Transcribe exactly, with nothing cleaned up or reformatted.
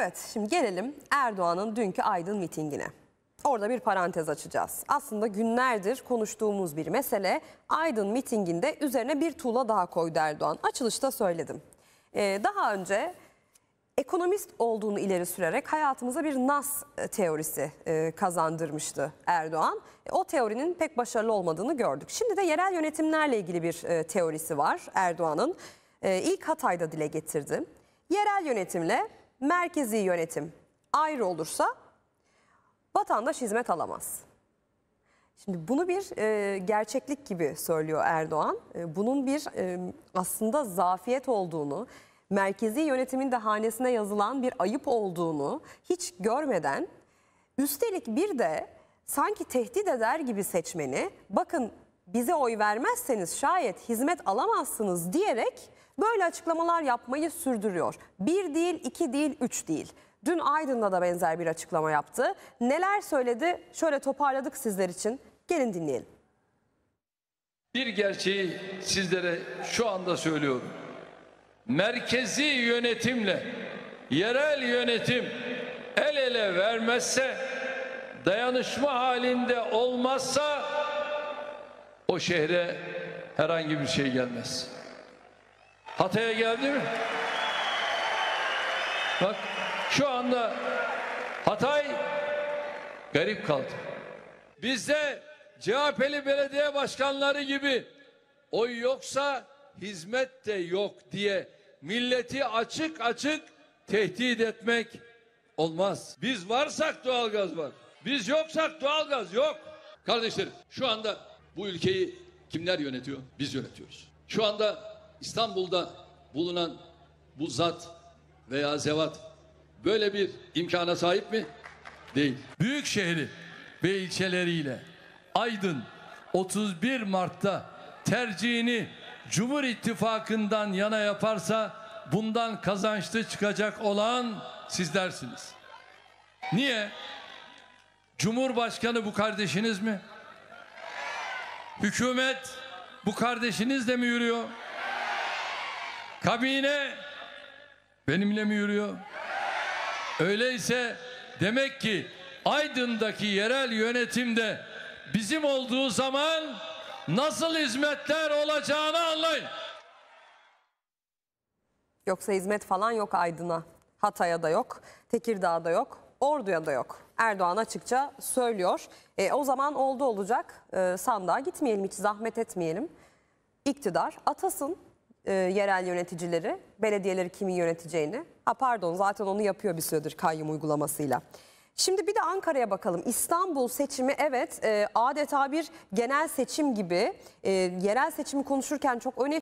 Evet, şimdi gelelim Erdoğan'ın dünkü Aydın mitingine. Orada bir parantez açacağız. Aslında günlerdir konuştuğumuz bir mesele. Aydın mitinginde üzerine bir tuğla daha koydu Erdoğan. Açılışta söyledim. Ee, daha önce ekonomist olduğunu ileri sürerek hayatımıza bir N A S teorisi e, kazandırmıştı Erdoğan. E, o teorinin pek başarılı olmadığını gördük. Şimdi de yerel yönetimlerle ilgili bir e, teorisi var Erdoğan'ın. E, ilk Hatay'da dile getirdi. Yerel yönetimle merkezi yönetim ayrı olursa vatandaş hizmet alamaz. Şimdi bunu bir e, gerçeklik gibi söylüyor Erdoğan. E, bunun bir e, aslında zafiyet olduğunu, merkezi yönetimin de hanesine yazılan bir ayıp olduğunu hiç görmeden, üstelik bir de sanki tehdit eder gibi seçmeni, bakın bize oy vermezseniz şayet hizmet alamazsınız diyerek böyle açıklamalar yapmayı sürdürüyor. Bir değil, iki değil, üç değil. Dün Aydın'da da benzer bir açıklama yaptı. Neler söyledi? Şöyle toparladık sizler için. Gelin dinleyelim. Bir gerçeği sizlere şu anda söylüyorum. Merkezi yönetimle yerel yönetim el ele vermezse, dayanışma halinde olmazsa o şehre herhangi bir şey gelmez. Hatay'a geldi mi? Bak şu anda Hatay garip kaldı. Bizde C H P'li belediye başkanları gibi oy yoksa hizmet de yok diye milleti açık açık tehdit etmek olmaz. Biz varsak doğalgaz var. Biz yoksak doğalgaz yok. Kardeşlerim, şu anda bu ülkeyi kimler yönetiyor? Biz yönetiyoruz. Şu anda İstanbul'da bulunan bu zat veya zevat böyle bir imkana sahip mi? Değil. Büyük şehri ve ilçeleriyle Aydın otuz bir Mart'ta tercihini Cumhur İttifakı'ndan yana yaparsa bundan kazançlı çıkacak olan sizlersiniz. Niye? Cumhurbaşkanı bu kardeşiniz mi? Hükümet bu kardeşinizle mi yürüyor? Kabine benimle mi yürüyor? Öyleyse demek ki Aydın'daki yerel yönetimde bizim olduğu zaman nasıl hizmetler olacağını anlayın. Yoksa hizmet falan yok Aydın'a. Hatay'a da yok, Tekirdağ'da yok, Ordu'ya da yok. Erdoğan açıkça söylüyor. E, o zaman oldu olacak, e, sandığa gitmeyelim, hiç zahmet etmeyelim. İktidar atasın e, yerel yöneticileri, belediyeleri kimin yöneteceğini. Ha pardon, zaten onu yapıyor bir süredir kayyum uygulamasıyla. Şimdi bir de Ankara'ya bakalım. İstanbul seçimi, evet, e, adeta bir genel seçim gibi. E, yerel seçimi konuşurken çok önemli.